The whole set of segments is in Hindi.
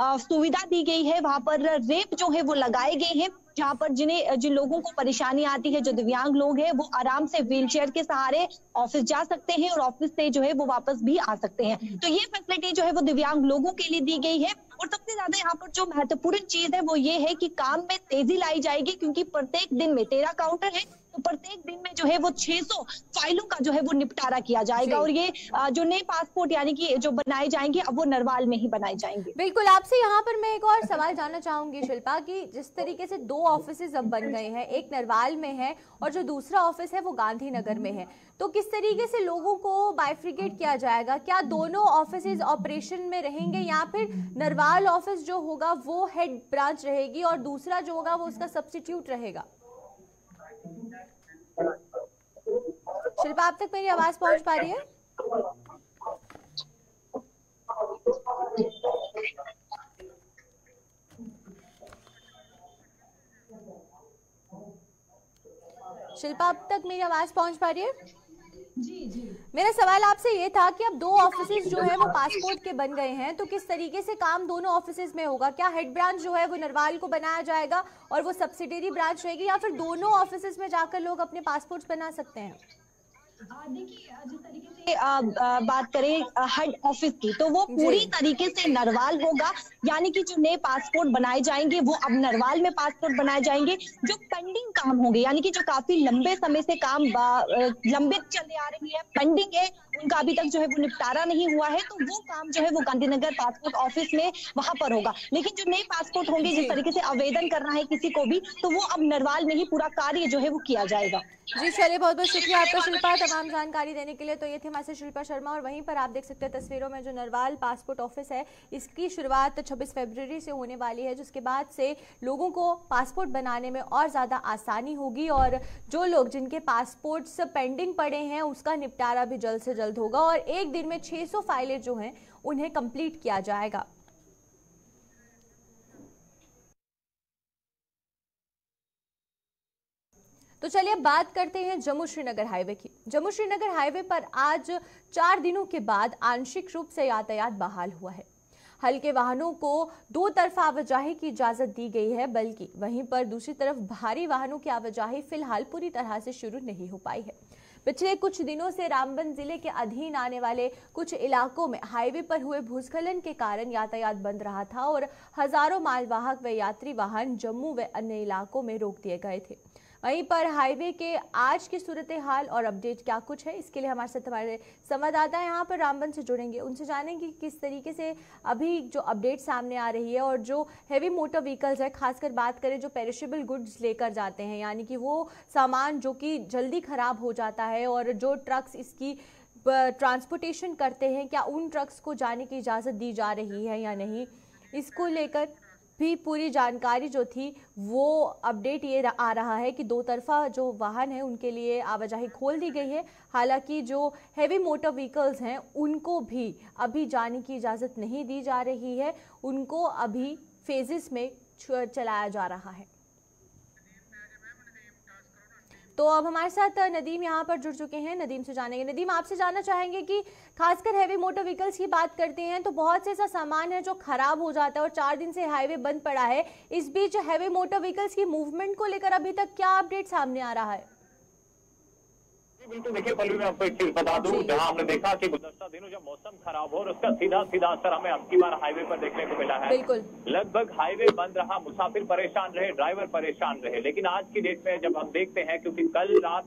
सुविधा दी गई है, वहां पर रेप जो है वो लगाए गए हैं, जहां पर जिन लोगों को परेशानी आती है, जो दिव्यांग लोग हैं, वो आराम से व्हीलचेयर के सहारे ऑफिस जा सकते हैं और ऑफिस से जो है वो वापस भी आ सकते हैं। तो ये फैसिलिटी जो है वो दिव्यांग लोगों के लिए दी गई है। और सबसे ज्यादा यहाँ पर जो महत्वपूर्ण चीज है वो ये है कि काम में तेजी लाई जाएगी, क्योंकि प्रत्येक दिन में 13 काउंटर है, तो प्रत्येक दिन में जो है वो 600 फाइलों का जो है वो निपटारा किया जाएगा। और ये जो नए पासपोर्ट यानी कि जो बनाए जाएंगे, अब वो नरवाल में ही बनाए जाएंगे। बिल्कुल, आपसे यहाँ पर मैं एक और सवाल जानना चाहूंगी शिल्पा, कि जिस तरीके से 2 ऑफिसेज अब बन गए हैं, एक नरवाल में है और जो दूसरा ऑफिस है वो गांधीनगर में है, तो किस तरीके से लोगों को बाइफिकेट किया जाएगा? क्या दोनों ऑफिसेज ऑपरेशन में रहेंगे या फिर नरवाल ऑफिस जो होगा वो हेड ब्रांच रहेगी और दूसरा जो होगा वो उसका सब्स्टिट्यूट रहेगा? शिल्पा, आप तक मेरी आवाज पहुंच पा रही है? जी जी, मेरा सवाल आपसे ये था कि अब 2 ऑफिसेज जो है वो पासपोर्ट के बन गए हैं, तो किस तरीके से काम दोनों ऑफिसेज में होगा? क्या हेड ब्रांच जो है वो नरवाल को बनाया जाएगा और वो सब्सिडियरी ब्रांच रहेगी, या फिर दोनों ऑफिसेज में जाकर लोग अपने पासपोर्ट्स बना सकते हैं? देखिए, जिस तरीके से बात करें हेड ऑफिस की, तो वो पूरी तरीके से नरवाल होगा, यानी कि जो नए पासपोर्ट बनाए जाएंगे वो अब नरवाल में पासपोर्ट बनाए जाएंगे। जो पेंडिंग काम होंगे, यानी कि जो काफी लंबे समय से काम लंबित चले आ रही है, पेंडिंग है, उनका अभी तक जो है वो निपटारा नहीं हुआ है, तो वो काम जो है वो गांधीनगर पासपोर्ट ऑफिस में वहां पर होगा। लेकिन जो नए पासपोर्ट होंगे, जिस तरीके से आवेदन करना है किसी को भी, तो वो अब नरवाल में ही पूरा कार्य जो है वो किया जाएगा। जी, चलिए, बहुत बहुत शुक्रिया आपका शिल्पा तमाम जानकारी देने के लिए। तो ये थे हमारे शिल्पा शर्मा, और वहीं पर आप देख सकते हैं तस्वीरों में जो नरवाल पासपोर्ट ऑफिस है, इसकी शुरुआत 26 फरवरी से होने वाली है, जिसके बाद से लोगों को पासपोर्ट बनाने में और ज़्यादा आसानी होगी और जो लोग जिनके पासपोर्ट्स पेंडिंग पड़े हैं उसका निपटारा भी जल्द से जल्द होगा और एक दिन में 600 फाइलें जो हैं उन्हें कंप्लीट किया जाएगा। तो चलिए अब बात करते हैं जम्मू श्रीनगर हाईवे की। जम्मू श्रीनगर हाईवे पर आज 4 दिनों के बाद आंशिक रूप से यातायात बहाल हुआ है। हल्के वाहनों को 2 तरफा आवाजाही की इजाजत दी गई है, बल्कि वहीं पर दूसरी तरफ भारी वाहनों की आवाजाही फिलहाल पूरी तरह से शुरू नहीं हो पाई है। पिछले कुछ दिनों से रामबन जिले के अधीन आने वाले कुछ इलाकों में हाईवे पर हुए भूस्खलन के कारण यातायात बंद रहा था और हजारों मालवाहक व यात्री वाहन जम्मू व अन्य इलाकों में रोक दिए गए थे। वहीं पर हाईवे के आज की सूरत हाल और अपडेट क्या कुछ है, इसके लिए हमारे साथ हमारे संवाददाता यहाँ पर रामबन से जुड़ेंगे। उनसे जानेंगे कि किस तरीके से अभी जो अपडेट सामने आ रही है और जो हैवी मोटर व्हीकल्स है, खासकर बात करें जो पेरिशेबल गुड्स लेकर जाते हैं, यानी कि वो सामान जो कि जल्दी खराब हो जाता है, और जो ट्रक्स इसकी ट्रांसपोर्टेशन करते हैं, क्या उन ट्रक्स को जाने की इजाज़त दी जा रही है या नहीं, इसको लेकर भी पूरी जानकारी जो थी वो अपडेट ये आ रहा है कि 2 तरफा जो वाहन है उनके लिए आवाजाही खोल दी गई है। हालांकि जो हैवी मोटर व्हीकल्स हैं उनको भी अभी जाने की इजाज़त नहीं दी जा रही है, उनको अभी फेजेस में चलाया जा रहा है। तो अब हमारे साथ नदीम यहाँ पर जुड़ चुके हैं, नदीम से जानेंगे। नदीम, आपसे जानना चाहेंगे कि खासकर हैवी मोटर व्हीकल्स की बात करते हैं तो बहुत से ऐसा सामान है जो खराब हो जाता है और 4 दिन से हाईवे बंद पड़ा है, इस बीच हैवी मोटर व्हीकल्स की मूवमेंट को लेकर अभी तक क्या अपडेट सामने आ रहा है? बिल्कुल, देखिए पल्लवी, मैं आपको एक चीज बता दूं, जहां हमने देखा कि गुजश्ता दिनों जब मौसम खराब हो और उसका सीधा सीधा असर हमें अब की बार हाईवे पर देखने को मिला है। बिल्कुल, लगभग हाईवे बंद रहा, मुसाफिर परेशान रहे, ड्राइवर परेशान रहे। लेकिन आज की डेट में जब हम देखते हैं, क्योंकि कल रात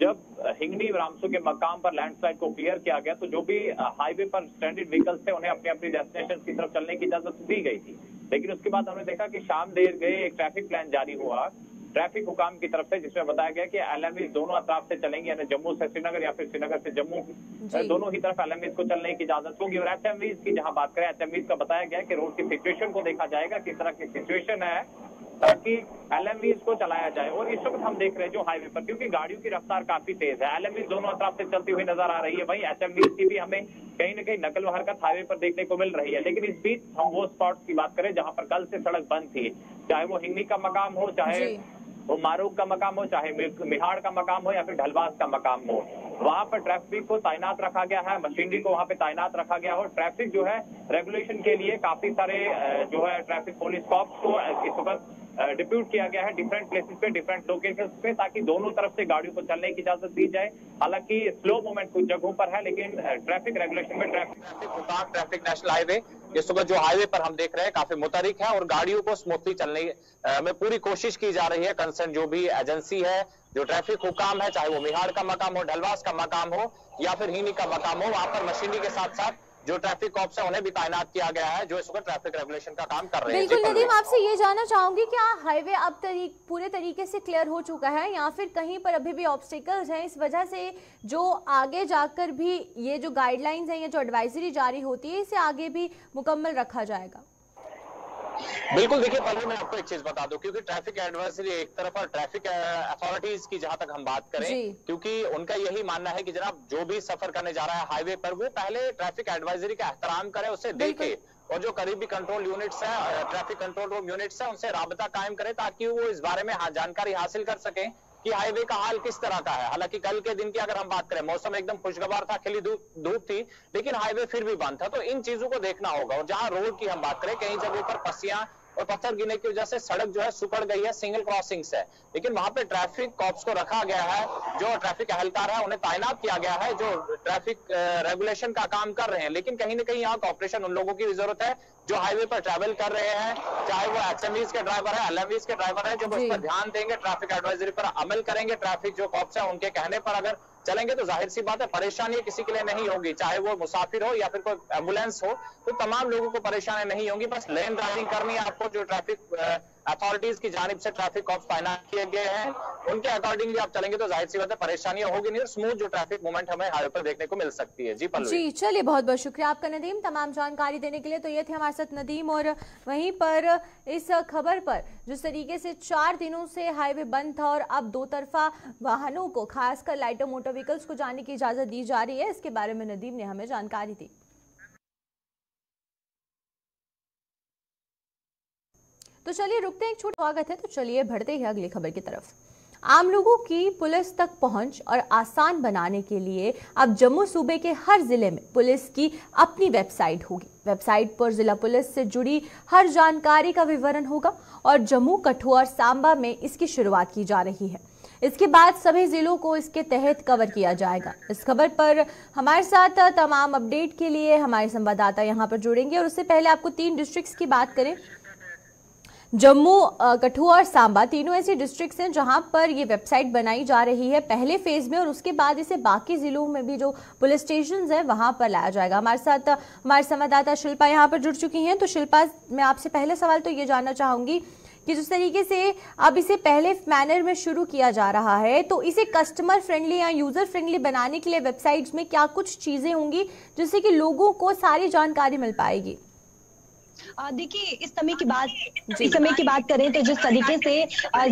जब हिंगनी रामसू के मकाम पर लैंडस्लाइड को क्लियर किया गया, तो जो भी हाईवे पर स्टैंडर्ड व्हीकल्स थे उन्हें अपने अपने डेस्टिनेशन की तरफ चलने की इजाजत दी गई थी। लेकिन उसके बाद हमने देखा कि शाम देर गए एक ट्रैफिक प्लान जारी हुआ ट्रैफिक हुकाम की तरफ से, जिसमें बताया गया कि एलएमवीज दोनों अतराफ से चलेंगी, यानी जम्मू से श्रीनगर या फिर श्रीनगर से जम्मू, दोनों ही तरफ एलएमवीज को चलने की इजाजत होगी। और एचएमवीज की जहां बात करें, एचएमवीज का बताया गया कि रोड की सिचुएशन को देखा जाएगा, किस तरह की सिचुएशन है, ताकि एलएमवीज को चलाया जाए। और इस वक्त हम देख रहे हैं जो हाईवे पर, क्योंकि गाड़ियों की रफ्तार काफी तेज है, एलएमवीज दोनों अतराफ से चलती हुई नजर आ रही है, वहीं एचएमवीज की भी हमें कहीं ना कहीं नकल हरकत हाईवे पर देखने को मिल रही है। लेकिन इस बीच हम वो स्पॉट्स की बात करें जहां पर कल से सड़क बंद थी, चाहे वो हिंगनी का मकाम हो, चाहे वो मारूक का मकाम हो, चाहे मिहाड़ का मकाम हो या फिर ढलवास का मकाम हो, वहाँ पर ट्रैफिक को तायनात रखा गया है, मशीनरी को वहाँ पे तायनात रखा गया है। ट्रैफिक जो है रेगुलेशन के लिए काफी सारे जो है ट्रैफिक पुलिस कॉप्स को इस वक्त डिप्यूट किया गया है डिफरेंट प्लेसेस पे, डिफरेंट लोकेशन पे, ताकि दोनों तरफ से गाड़ियों को चलने की इजाजत दी जाए। हालांकि स्लो मूवमेंट कुछ जगहों पर है, लेकिन ट्रैफिक रेगुलेशन में ट्रैफिक नेशनल हाईवे इस वक्त जो हाईवे पर हम देख रहे हैं काफी मुतहरिक है और गाड़ियों को स्मूथली चलने में पूरी कोशिश की जा रही है। कंसर्न जो भी एजेंसी है, जो ट्रैफिक हुकाम है, चाहे वो मिहाड़ का मकाम हो, ढलवास का मकाम हो या फिर हीनी का मकाम हो, वहां पर मशीनरी के साथ साथ जो ट्रैफिक कॉप्स है उन्हें भी तैनात किया गया है, जो इस वक्त ट्रैफिक रेगुलेशन का काम कर रहे हैं। बिल्कुल नदीम, आपसे ये जानना चाहूंगी, क्या हाईवे अब पूरे तरीके से क्लियर हो चुका है या फिर कहीं पर अभी भी ऑब्स्टेकल्स हैं, इस वजह से जो आगे जाकर भी ये जो गाइडलाइंस हैं या जो एडवाइजरी जारी होती है इसे आगे भी मुकम्मल रखा जाएगा? बिल्कुल, देखिए पहले मैं आपको एक चीज बता दूं, क्योंकि ट्रैफिक एडवाइजरी एक तरफ और ट्रैफिक अथॉरिटीज की जहां तक हम बात करें, क्योंकि उनका यही मानना है कि जनाब जो भी सफर करने जा रहा है हाईवे पर वो पहले ट्रैफिक एडवाइजरी का एहतराम करे, उसे देखे, और जो करीबी कंट्रोल यूनिट्स है, ट्रैफिक कंट्रोल रूम यूनिट्स है, उनसे राबता कायम करे ताकि वो इस बारे में जानकारी हासिल कर सके कि हाईवे का हाल किस तरह का है। हालांकि कल के दिन की अगर हम बात करें, मौसम एकदम खुशगवार था, खिली धूप थी, लेकिन हाईवे फिर भी बंद था। तो इन चीजों को देखना होगा। और जहां रोड की हम बात करें, कई जगहों पर पस्सियां और पत्थर गिरने की वजह से सड़क जो है सुकड़ गई है, सिंगल क्रॉसिंग्स है, लेकिन वहां पे ट्रैफिक कॉप्स को रखा गया है, जो ट्रैफिक अहलकार है उन्हें तैनात किया गया है, जो ट्रैफिक रेगुलेशन का काम कर रहे हैं। लेकिन कहीं ना कहीं यहाँ कॉपरेशन उन लोगों की भी जरूरत है जो हाईवे पर ट्रैवल कर रहे हैं, चाहे वो XMVs के ड्राइवर है, LMVs के ड्राइवर है, जो उस पर ध्यान देंगे, ट्रैफिक एडवाइजरी पर अमल करेंगे, ट्रैफिक जो कॉप्स है उनके कहने पर अगर चलेंगे तो जाहिर सी बात है परेशानी किसी के लिए नहीं होगी, चाहे वो मुसाफिर हो या फिर कोई एम्बुलेंस हो, तो तमाम लोगों को परेशानी नहीं होगी। बस लेन ड्राइविंग करनी है आपको, जो ट्रैफिक अथॉरिटीज की जानिब से ट्रैफिक कॉप्स तैनात किए गए हैं उनके अकॉर्डिंगली आप चलेंगे तो जाहिर सी बात है परेशानियां होगी नहीं, और स्मूथ जो ट्रैफिक मूवमेंट हमें हाईवे पर देखने को मिल सकती है। जी पल्लवी जी, चलिए बहुत बहुत शुक्रिया आपका नदीम, तमाम जानकारी देने के लिए। तो ये थे हमारे साथ नदीम, और वहीं पर इस खबर पर जिस तरीके से 4 दिनों से हाईवे बंद था और अब 2 तरफा वाहनों को, खासकर लाइटर मोटर व्हीकल्स को जाने की इजाजत दी जा रही है, इसके बारे में नदीम ने हमें जानकारी दी। तो चलिए रुकते हैं एक छोटा, स्वागत है, तो चलिए बढ़ते हैं अगली खबर की तरफ। आम लोगों की पुलिस तक पहुंच और आसान बनाने के लिए अब जम्मू सूबे के हर जिले में पुलिस की अपनी वेबसाइट होगी। वेबसाइट पर जिला पुलिस से जुड़ी हर जानकारी का विवरण होगा और जम्मू, कठुआ और सांबा में इसकी शुरुआत की जा रही है। इसके बाद सभी जिलों को इसके तहत कवर किया जाएगा। इस खबर पर हमारे साथ तमाम अपडेट के लिए हमारे संवाददाता यहाँ पर जुड़ेंगे, और उससे पहले आपको 3 डिस्ट्रिक्ट की बात करें, जम्मू, कठुआ और सांबा, तीनों ऐसे डिस्ट्रिक्ट्स हैं जहां पर ये वेबसाइट बनाई जा रही है पहले फेज में, और उसके बाद इसे बाकी जिलों में भी जो पुलिस स्टेशंस हैं वहां पर लाया जाएगा। हमारे साथ हमारे संवाददाता शिल्पा यहां पर जुड़ चुकी हैं। तो शिल्पा, मैं आपसे पहले सवाल तो ये जानना चाहूंगी कि जिस तरीके से अब इसे पहले मैनर में शुरू किया जा रहा है, तो इसे कस्टमर फ्रेंडली या यूजर फ्रेंडली बनाने के लिए वेबसाइट्स में क्या कुछ चीजें होंगी जिससे कि लोगों को सारी जानकारी मिल पाएगी? देखिए, इस समय की बात करें तो जिस तरीके से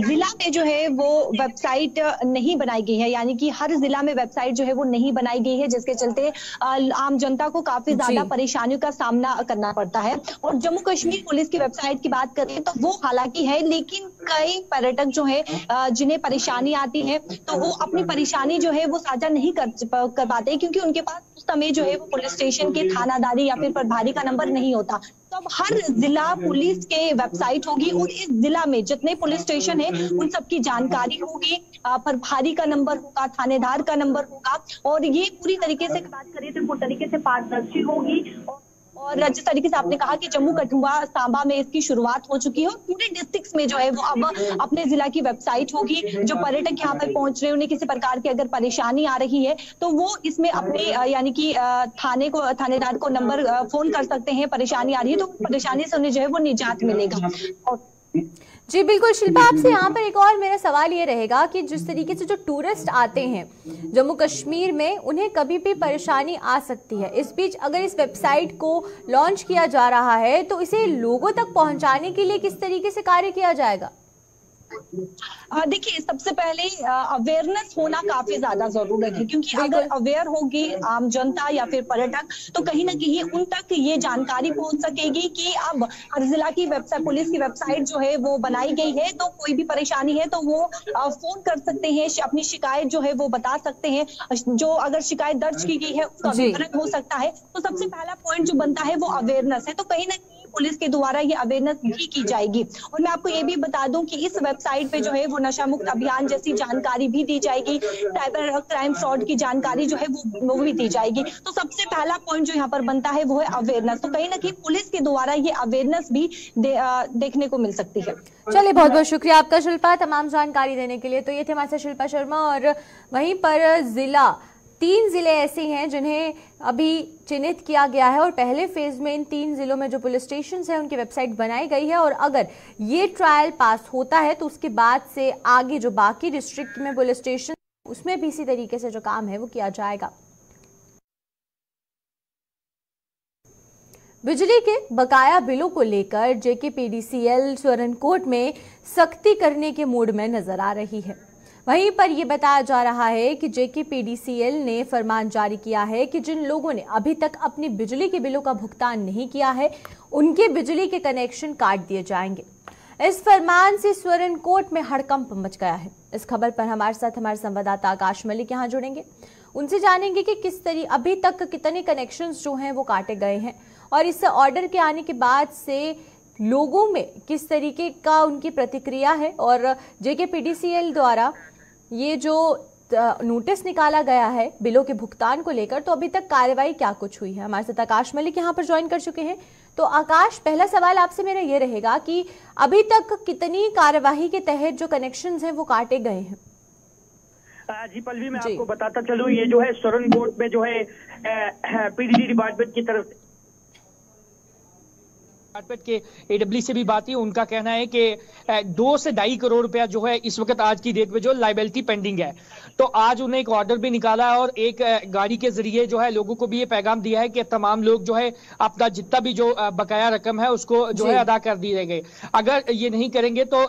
जिला में जो है वो वेबसाइट नहीं बनाई गई है, यानी कि हर जिला में वेबसाइट जो है वो नहीं बनाई गई है, जिसके चलते आम जनता को काफी ज्यादा परेशानियों का सामना करना पड़ता है। और जम्मू कश्मीर पुलिस की वेबसाइट की बात करें तो वो हालांकि है, लेकिन कई पर्यटक जो है जिन्हें परेशानी आती है तो वो अपनी परेशानी जो है वो साझा नहीं कर पाते, क्योंकि उनके पास उस समय जो है वो पुलिस स्टेशन के थानादारी या फिर प्रभारी का नंबर नहीं होता। तो अब हर जिला पुलिस के वेबसाइट होगी और इस जिला में जितने पुलिस स्टेशन है उन सबकी जानकारी होगी, प्रभारी का नंबर होगा, थानेदार का नंबर होगा, और ये पूरी तरीके से बात करें तो पूरी तरीके से पारदर्शी होगी। और जिस तरीके से आपने कहा कि जम्मू, कठुआ, सांबा में इसकी शुरुआत हो चुकी है और पूरे डिस्ट्रिक्ट्स में जो है वो अब अपने जिला की वेबसाइट होगी। जो पर्यटक यहाँ पर पहुंच रहे हैं, उन्हें किसी प्रकार की अगर परेशानी आ रही है तो वो इसमें अपने यानी कि थानेदार को नंबर फोन कर सकते हैं। परेशानी आ रही है तो परेशानी से उन्हें जो है वो निजात मिलेगा। जी बिल्कुल शिल्पा, आपसे यहाँ पर एक और मेरा सवाल ये रहेगा कि जिस तरीके से जो टूरिस्ट आते हैं जम्मू कश्मीर में, उन्हें कभी भी परेशानी आ सकती है, इस बीच अगर इस वेबसाइट को लॉन्च किया जा रहा है तो इसे लोगों तक पहुँचाने के लिए किस तरीके से कार्य किया जाएगा? देखिए, सबसे पहले अवेयरनेस होना काफी ज्यादा जरूरी है, क्योंकि अगर अवेयर होगी आम जनता या फिर पर्यटक तो कहीं ना कहीं उन तक ये जानकारी पहुंच सकेगी कि अब हर जिला की वेबसाइट, पुलिस की वेबसाइट जो है वो बनाई गई है, तो कोई भी परेशानी है तो वो फोन कर सकते हैं, अपनी शिकायत जो है वो बता सकते हैं, जो अगर शिकायत दर्ज की गई है उसका विवरण हो सकता है। तो सबसे पहला पॉइंट जो बनता है वो अवेयरनेस है, तो कहीं ना कहीं पुलिस के द्वारा ये अवेयरनेस भी की जाएगी। और मैं आपको ये भी बता दूं कि इस वेबसाइट पे जो है वो नशा मुक्त अभियान जैसी जानकारी भी दी जाएगी, साइबर क्राइम फ्रॉड की जानकारी जो है वो भी दी जाएगी। तो सबसे पहला पॉइंट जो यहाँ पर बनता है वो है अवेयरनेस, तो कहीं ना कहीं पुलिस के द्वारा ये अवेयरनेस भी देखने को मिल सकती है। चलिए, बहुत बहुत शुक्रिया आपका शिल्पा, तमाम जानकारी देने के लिए। तो ये थे हमारे साथ शिल्पा शर्मा। और वहीं पर तीन जिले ऐसे हैं जिन्हें अभी चिन्हित किया गया है और पहले फेज में इन 3 जिलों में जो पुलिस स्टेशन हैं उनकी वेबसाइट बनाई गई है, और अगर ये ट्रायल पास होता है तो उसके बाद से आगे जो बाकी डिस्ट्रिक्ट में पुलिस स्टेशन उसमें भी इसी तरीके से जो काम है वो किया जाएगा। बिजली के बकाया बिलों को लेकर जेकेपीडीसीएल सुरनकोट में सख्ती करने के मूड में नजर आ रही है। वहीं पर यह बताया जा रहा है कि जेकेपीडीसीएल ने फरमान जारी किया है कि जिन लोगों ने अभी तक अपनी बिजली के बिलों का भुगतान नहीं किया है उनके बिजली के कनेक्शन काट दिए जाएंगे। इस फरमान से सुरनकोट में हड़कंप मच गया है। इस खबर पर हमारे साथ हमारे संवाददाता आकाश मलिक यहाँ जुड़ेंगे, उनसे जानेंगे कि किस तरह अभी तक कितने कनेक्शंस जो हैं वो काटे गए हैं और इस ऑर्डर के आने के बाद से लोगों में किस तरीके का उनकी प्रतिक्रिया है, और जेकेपीडीसीएल द्वारा ये जो नोटिस निकाला गया है बिलों के भुगतान को लेकर तो अभी तक कार्रवाई क्या कुछ हुई है। हमारे साथ आकाश मलिक यहाँ पर ज्वाइन कर चुके हैं। तो आकाश, पहला सवाल आपसे मेरा ये रहेगा कि अभी तक कितनी कार्यवाही के तहत जो कनेक्शंस हैं वो काटे गए हैं। जी पल्लवी, मैं आपको बताता चलूं, ये जो है सुरनकोट में जो है पीडीसी डिपार्टमेंट की तरफ डिपार्टमेंट के एडब्ल्यू से भी बात है, उनका कहना है कि 2 से ढाई करोड़ रुपया जो है इस वक्त आज की डेट में जो लाइबिलिटी पेंडिंग है, तो आज उन्हें एक ऑर्डर भी निकाला है और एक गाड़ी के जरिए जो है लोगों को भी ये पैगाम दिया है कि तमाम लोग जो है अपना जितना भी जो बकाया रकम है उसको जो है अदा कर दिए गए, अगर ये नहीं करेंगे तो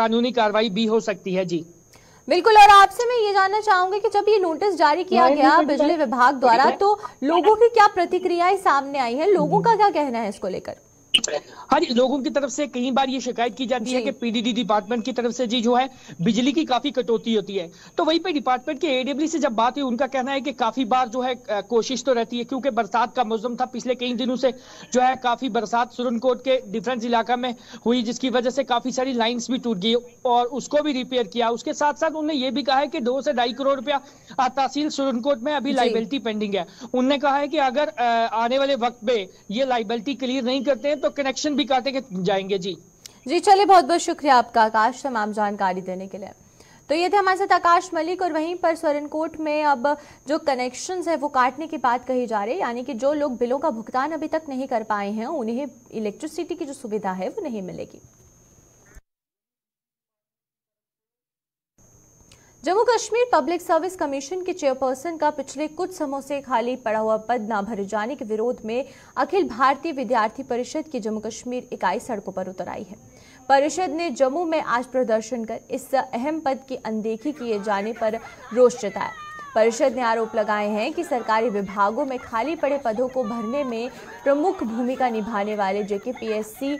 कानूनी कार्रवाई भी हो सकती है। जी बिल्कुल। और आपसे मैं ये जानना चाहूंगी कि जब ये नोटिस जारी किया गया बिजली विभाग द्वारा तो लोगों की क्या प्रतिक्रियाएं सामने आई है, लोगों का क्या कहना है इसको लेकर। हाँ जी, लोगों की तरफ से कई बार ये शिकायत की जाती है कि पीडीडी डिपार्टमेंट की तरफ से जी जो है बिजली की काफी कटौती होती है, तो वहीं पे डिपार्टमेंट के एडब्ल्यू से जब बात हुई उनका कहना है कि काफी बार जो है कोशिश तो रहती है, क्योंकि बरसात का मौसम था, पिछले कई दिनों से जो है काफी बरसात सुरनकोट के डिफरेंस इलाका में हुई जिसकी वजह से काफी सारी लाइन्स भी टूट गई और उसको भी रिपेयर किया। उसके साथ साथ उन्होंने ये भी कहा है कि 2 से ढाई करोड़ रुपया तहसील सुरनकोट में अभी लाइबिलिटी पेंडिंग है। उन्होंने कहा है कि अगर आने वाले वक्त में ये लाइबिलिटी क्लियर नहीं करते हैं तो कनेक्शन भी काटे के जाएंगे। जी चलिए, बहुत बहुत शुक्रिया आपका आकाश, तमाम जानकारी देने के लिए। तो ये थे हमारे साथ आकाश मलिक। और वहीं पर सुरनकोट में अब जो कनेक्शंस है वो काटने की बात कही जा रही है, यानी कि जो लोग बिलों का भुगतान अभी तक नहीं कर पाए हैं उन्हें इलेक्ट्रिसिटी की जो सुविधा है वो नहीं मिलेगी। Jammu Kashmir public service commission के चेयरपर्सन का पिछले कुछ समय से खाली पड़ा हुआ पद न भरे जाने के विरोध में अखिल भारतीय विद्यार्थी परिषद की जम्मू कश्मीर इकाई सड़कों पर उतर आई है। परिषद ने जम्मू में आज प्रदर्शन कर इस अहम पद की अनदेखी किए जाने पर रोष जताया। परिषद ने आरोप लगाए हैं कि सरकारी विभागों में खाली पड़े पदों को भरने में प्रमुख भूमिका निभाने वाले जेकेपीएससी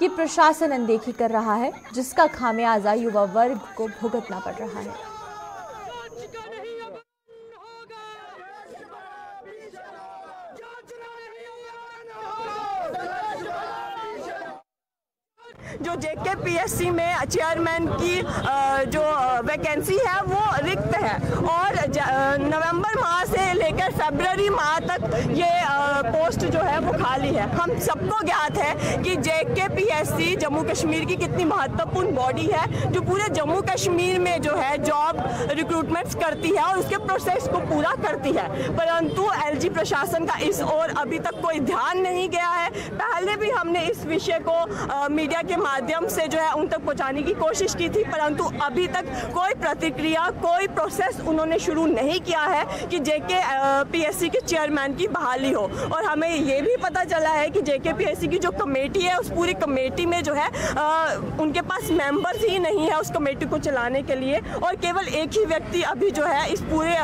कि प्रशासन अनदेखी कर रहा है जिसका खामियाजा युवा वर्ग को भुगतना पड़ रहा है। जो जेकेपीएससी में चेयरमैन की जो वैकेंसी है वो रिक्त है और नवंबर माह से लेकर फरवरी माह तक ये पोस्ट जो है वो खाली है। हम सबको ज्ञात है कि जेकेपीएससी जम्मू कश्मीर की कितनी महत्वपूर्ण बॉडी है जो पूरे जम्मू कश्मीर में जो है जॉब रिक्रूटमेंट्स करती है और उसके प्रोसेस को पूरा करती है, परंतु एलजी प्रशासन का इस ओर अभी तक कोई ध्यान नहीं गया है। पहले भी हमने इस विषय को मीडिया के माध्यम से जो है उन तक पहुंचाने की कोशिश की थी, परंतु अभी तक कोई प्रतिक्रिया, कोई प्रोसेस उन्होंने शुरू नहीं किया है कि जेके पीएससी के चेयरमैन की बहाली हो। और हमें ये भी पता चला है कि जेके पीएससी की जो कमेटी है उस पूरी कमेटी में जो है उनके पास मेंबर्स ही नहीं है उस कमेटी को चलाने के लिए, और केवल एक ही व्यक्ति अभी जो है इस पूरे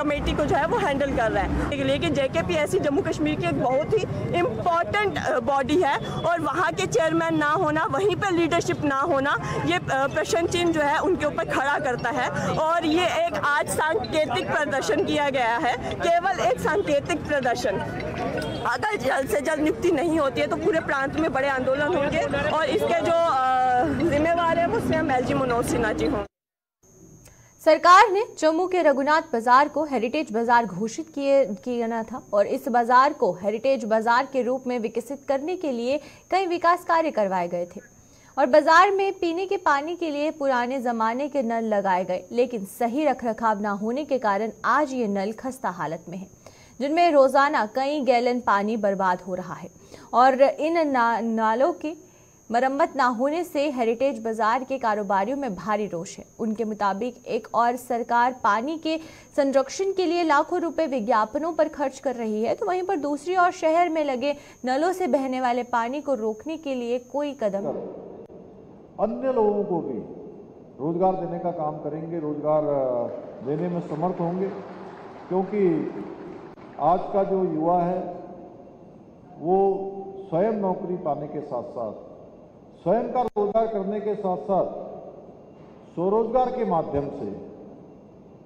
कमेटी को जो है वो हैंडल कर रहा है। लेकिन जेके पीएससी जम्मू कश्मीर की एक बहुत ही इम्पॉर्टेंट बॉडी है और वहाँ के चेयरमैन ना होना, वहीं पर लीडरशिप ना होना, ये प्रश्न चिन्ह जो है उनके ऊपर खड़ा करता है। और ये एक आज सांकेतिक प्रदर्शन किया गया है, केवल एक सांकेतिक प्रदर्शन। अगर जल्द से जल्द नियुक्ति नहीं होती है तो पूरे प्रांत में बड़े आंदोलन होंगे और इसके जो जिम्मेवार हैं वो स्वयं एलजी मनोज सिन्हा जी हों। सरकार ने जम्मू के रघुनाथ बाजार को हेरिटेज बाजार घोषित किया था और इस बाजार को हेरिटेज बाजार के रूप में विकसित करने के लिए कई विकास कार्य करवाए गए थे और बाजार में पीने के पानी के लिए पुराने जमाने के नल लगाए गए, लेकिन सही रखरखाव ना होने के कारण आज ये नल खस्ता हालत में है, जिनमें रोजाना कई गैलन पानी बर्बाद हो रहा है। और इन नालों की मरम्मत ना होने से हेरिटेज बाजार के कारोबारियों में भारी रोष है। उनके मुताबिक एक और सरकार पानी के संरक्षण के लिए लाखों रुपए विज्ञापनों पर खर्च कर रही है, तो वहीं पर दूसरी ओर शहर में लगे नलों से बहने वाले पानी को रोकने के लिए कोई कदम। अन्य लोगों को भी रोजगार देने का काम करेंगे, रोजगार देने में समर्थ होंगे, क्योंकि आज का जो युवा है वो स्वयं नौकरी पाने के साथ साथ, स्वयं का रोजगार करने के साथ साथ स्वरोजगार के माध्यम से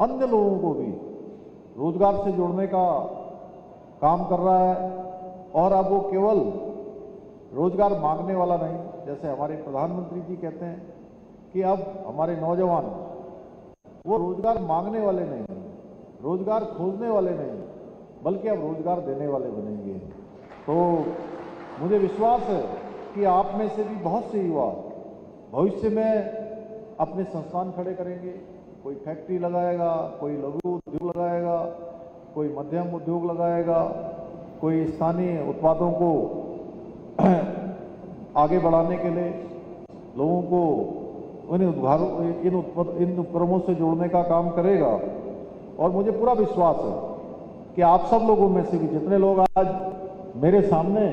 अन्य लोगों को भी रोजगार से जोड़ने का काम कर रहा है। और अब वो केवल रोजगार मांगने वाला नहीं, जैसे हमारे प्रधानमंत्री जी कहते हैं कि अब हमारे नौजवान वो रोजगार मांगने वाले नहीं, रोजगार खोजने वाले नहीं, बल्कि अब रोजगार देने वाले बनेंगे। तो मुझे विश्वास है कि आप में से भी बहुत से युवा भविष्य में अपने संस्थान खड़े करेंगे, कोई फैक्ट्री लगाएगा, कोई लघु उद्योग लगाएगा, कोई मध्यम उद्योग लगाएगा, कोई स्थानीय उत्पादों को आगे बढ़ाने के लिए लोगों को इन उपक्रमों से जोड़ने का काम करेगा। और मुझे पूरा विश्वास है कि आप सब लोगों में से भी जितने लोग आज मेरे सामने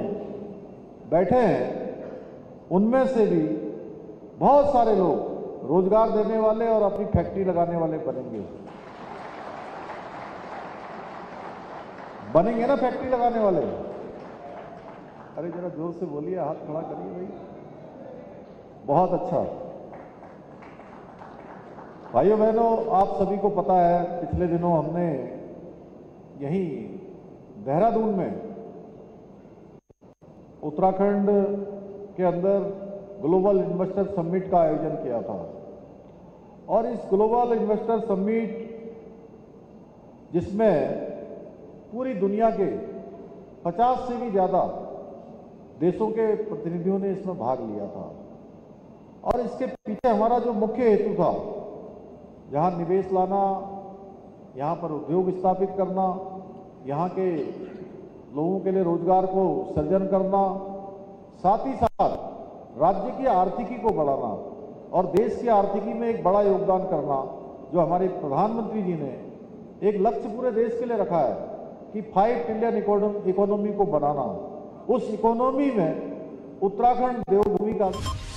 बैठे हैं उनमें से भी बहुत सारे लोग रोजगार देने वाले और अपनी फैक्ट्री लगाने वाले बनेंगे ना, फैक्ट्री लगाने वाले। अरे जरा जोर से बोलिए, हाथ खड़ा करिए भाई। बहुत अच्छा भाइयों बहनों, आप सभी को पता है पिछले दिनों हमने यहीं देहरादून में उत्तराखंड के अंदर ग्लोबल इन्वेस्टर समिट का आयोजन किया था। और इस ग्लोबल इन्वेस्टर समिट जिसमें पूरी दुनिया के 50 से भी ज़्यादा देशों के प्रतिनिधियों ने इसमें भाग लिया था। और इसके पीछे हमारा जो मुख्य हेतु था, यहाँ निवेश लाना, यहाँ पर उद्योग स्थापित करना, यहाँ के लोगों के लिए रोजगार को सृजन करना, साथ ही साथ राज्य की आर्थिकी को बढ़ाना और देश की आर्थिकी में एक बड़ा योगदान करना, जो हमारे प्रधानमंत्री जी ने एक लक्ष्य पूरे देश के लिए रखा है कि 5 ट्रिलियन इकोनॉमी को बनाना। उस इकोनॉमी में उत्तराखंड देवभूमि का